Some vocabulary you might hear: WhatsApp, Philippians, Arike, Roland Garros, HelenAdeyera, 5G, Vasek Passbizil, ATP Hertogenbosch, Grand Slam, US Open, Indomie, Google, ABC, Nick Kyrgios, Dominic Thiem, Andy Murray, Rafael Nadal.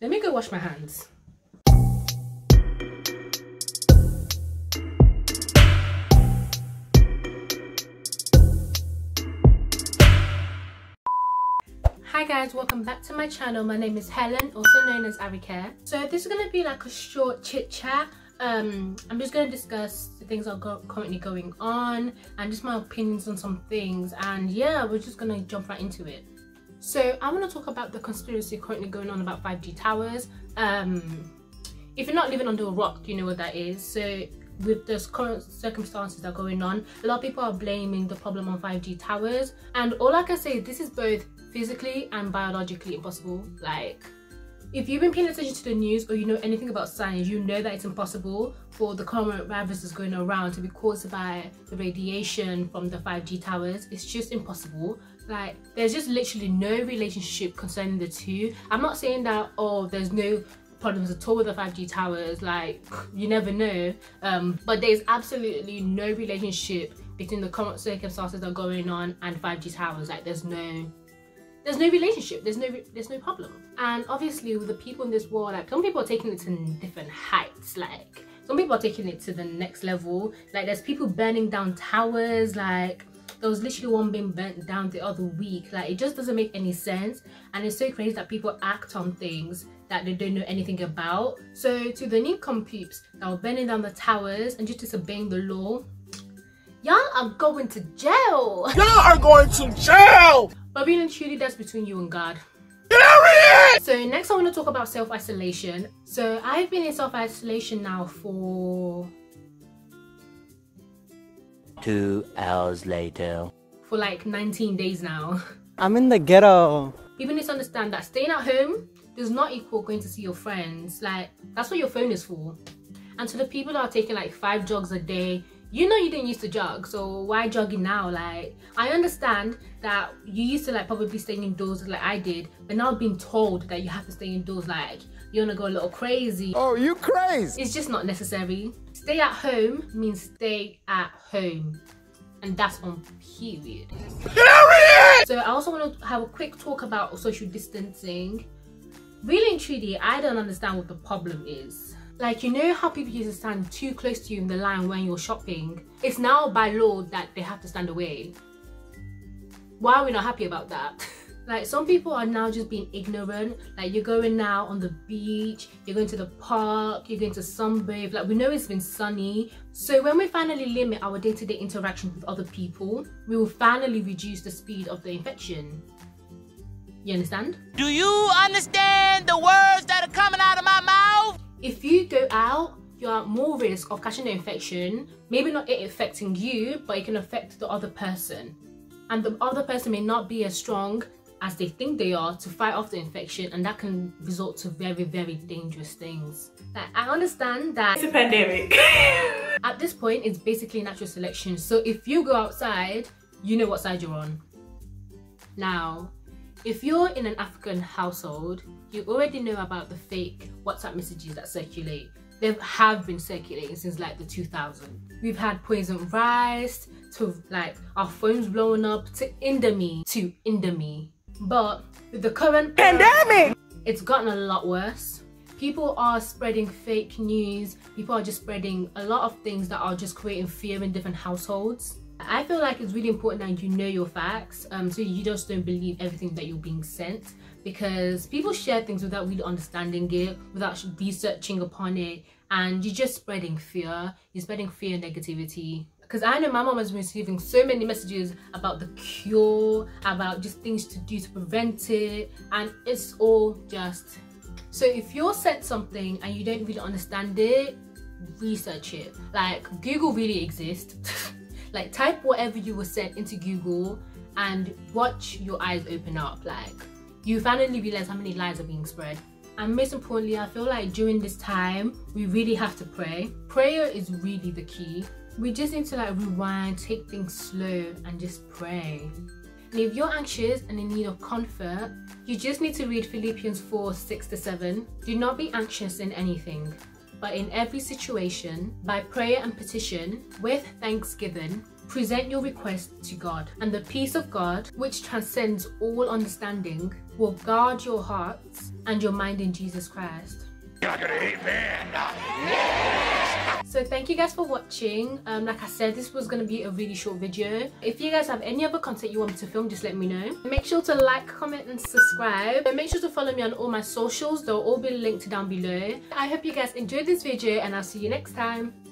Let me go wash my hands. Hi guys, welcome back to my channel. My name is Helen, also known as Arike. So this is going to be like a short chit chat. I'm just going to discuss the things that are currently going on and just my opinions on some things, and yeah, we're just going to jump right into it. So I want to talk about the conspiracy currently going on about 5G towers. If you're not living under a rock, you know what that is. So with the current circumstances that are going on, a lot of people are blaming the problem on 5G towers, and all I can say, this is both physically and biologically impossible. Like, if you've been paying attention to the news or you know anything about science, you know that it's impossible for the coronavirus that's going around to be caused by the radiation from the 5G towers. It's just impossible. Like, there's just literally no relationship concerning the two. I'm not saying that, oh, there's no problems at all with the 5G towers, like, you never know, but there's absolutely no relationship between the current circumstances that are going on and 5G towers. Like, there's no relationship, there's no problem. And obviously with the people in this world, like, some people are taking it to different heights. Like, some people are taking it to the next level. Like, there's people burning down towers. Like, there was literally one being burnt down the other week. Like, it just doesn't make any sense, and it's so crazy that people act on things that they don't know anything about. So to the income peeps that were burning down the towers and just disobeying the law, y'all are going to jail. Y'all are going to jail. But being intruded, that's between you and God. Get out of here! So next I want to talk about self-isolation. So I've been in self-isolation now for 2 hours later. For like 19 days now. I'm in the ghetto. People need to understand that staying at home does not equal going to see your friends. Like, that's what your phone is for. And to the people that are taking like 5 jogs a day, you know you didn't used to jog, so why jogging now? Like, I understand that you used to like probably staying indoors like I did, but now being told that you have to stay indoors, like, you're gonna go a little crazy. Oh, you crazy! It's just not necessary. Stay at home means stay at home, and that's on period. Get out of here! So I also want to have a quick talk about social distancing. Really and truly, I don't understand what the problem is. Like, you know how people used to stand too close to you in the line when you're shopping? It's now by law that they have to stand away. Why are we not happy about that? Like, some people are now just being ignorant. Like, you're going now on the beach, you're going to the park, you're going to sunbathe. Like, we know it's been sunny. So when we finally limit our day-to-day interaction with other people, we will finally reduce the speed of the infection. You understand? Do you understand the words that are coming out of my mouth? If you go out, you're at more risk of catching the infection. Maybe not it affecting you, but it can affect the other person. And the other person may not be as strong as they think they are to fight off the infection, and that can result to very, very dangerous things. Like, I understand that it's a pandemic. At this point, it's basically natural selection. So if you go outside, you know what side you're on. Now, if you're in an African household, you already know about the fake WhatsApp messages that circulate. They have been circulating since like the 2000s. We've had poison rice, to like our phones blowing up, to Indomie, But with the current pandemic, it's gotten a lot worse. People are spreading fake news. People are just spreading a lot of things that are just creating fear in different households. I feel like it's really important that you know your facts, so you just don't believe everything that you're being sent, because people share things without really understanding it, without researching upon it, and you're just spreading fear. You're spreading fear and negativity. Because I know my mom has been receiving so many messages about the cure, about just things to do to prevent it, and it's all just... So if you're sent something and you don't really understand it, research it. Like, Google really exists. Like, type whatever you were sent into Google and watch your eyes open up. Like, you finally realize how many lies are being spread. And most importantly, I feel like during this time, we really have to pray. Prayer is really the key. We just need to like rewind, take things slow, and just pray. And if you're anxious and in need of comfort, you just need to read Philippians 4:6-7. Do not be anxious in anything, but in every situation, by prayer and petition, with thanksgiving, Present your request to God, and the peace of God, which transcends all understanding, will guard your hearts and your mind in Jesus Christ. So thank you guys for watching. Like I said, this was going to be a really short video. If you guys have any other content you want me to film, just let me know. Make sure to like, comment and subscribe, and make sure to follow me on all my socials. They'll all be linked down below. I hope you guys enjoyed this video, and I'll see you next time.